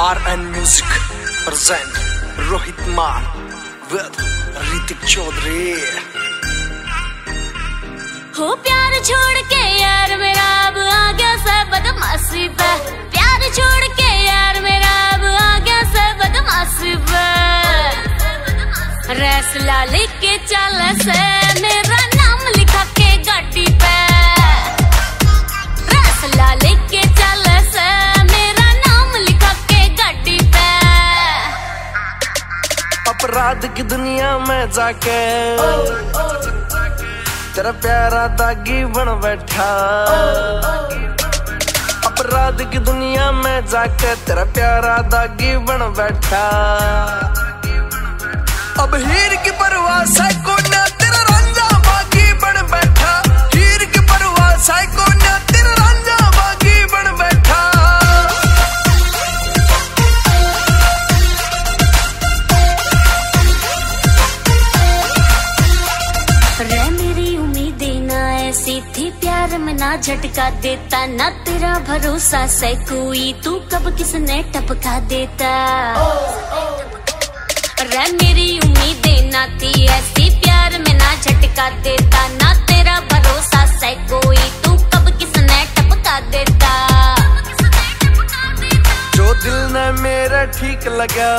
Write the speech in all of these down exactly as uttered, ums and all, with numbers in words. R N Music present Rohit Maan with Ritik Choudhary। हो प्यार छोड़ के यार मेरा अब आ गया सब बदमाशी पे, प्यार छोड़ के यार मेरा अब आ गया सब बदमाशी पे, रैसला लेके चल से मेरा नाम लिखा के गाड़ी पे, रैसला लेके चल से अपराध की दुनिया में जाके तेरा प्यारा दागी बन बैठा, अपराध की दुनिया में जाके तेरा प्यारा दागी बन बैठा। अब हीर की परवाह साइको ना तेरा रंजा बागी बन बैठा, हीर की परवाह साइको ना तेरा रंजा बागी बन बैठा। थी प्यार में ना झटका देता ना तेरा भरोसा से कोई, तू कब किसने टपका देता। रे मेरी उम्मीदें ना थी ऐसी प्यार में ना झटका देता ना तेरा भरोसा से कोई, तू कब किसने टपका देता। जो दिल न मेरा ठीक लगा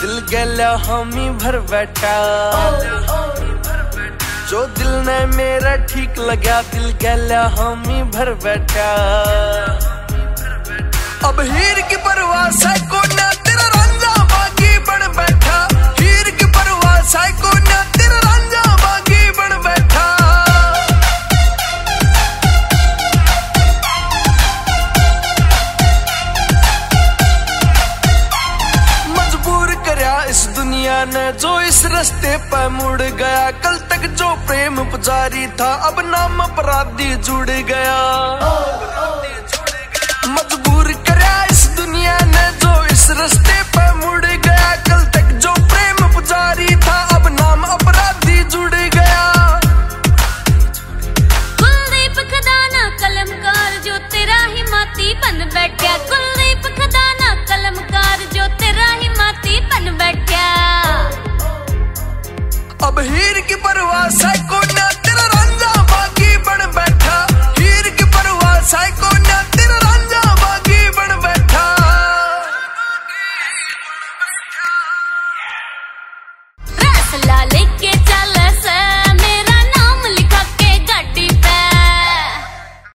दिल गला हामी भर बैठा, जो दिल ने मेरा ठीक लगा दिल गला हामी भर बैठा। अब हीर की परवाह साइको ना तेरा रंजा बागी बन बैठा, हीर की परवाह साइको ना तेरा रंजा बागी बन बैठा। इस दुनिया ने जो इस रास्ते पर मुड़ गया, कल तक जो प्रेम पुजारी था अब नाम अपराधी जुड़ गया, मजबूर करा। इस दुनिया ने जो इस रास्ते पर मुड़ गया, कल तक जो प्रेम पुजारी था अब नाम अपराधी जुड़ गया। कुलदीप खदाना कलमकार जो तेरा हिमाती बन बैठा,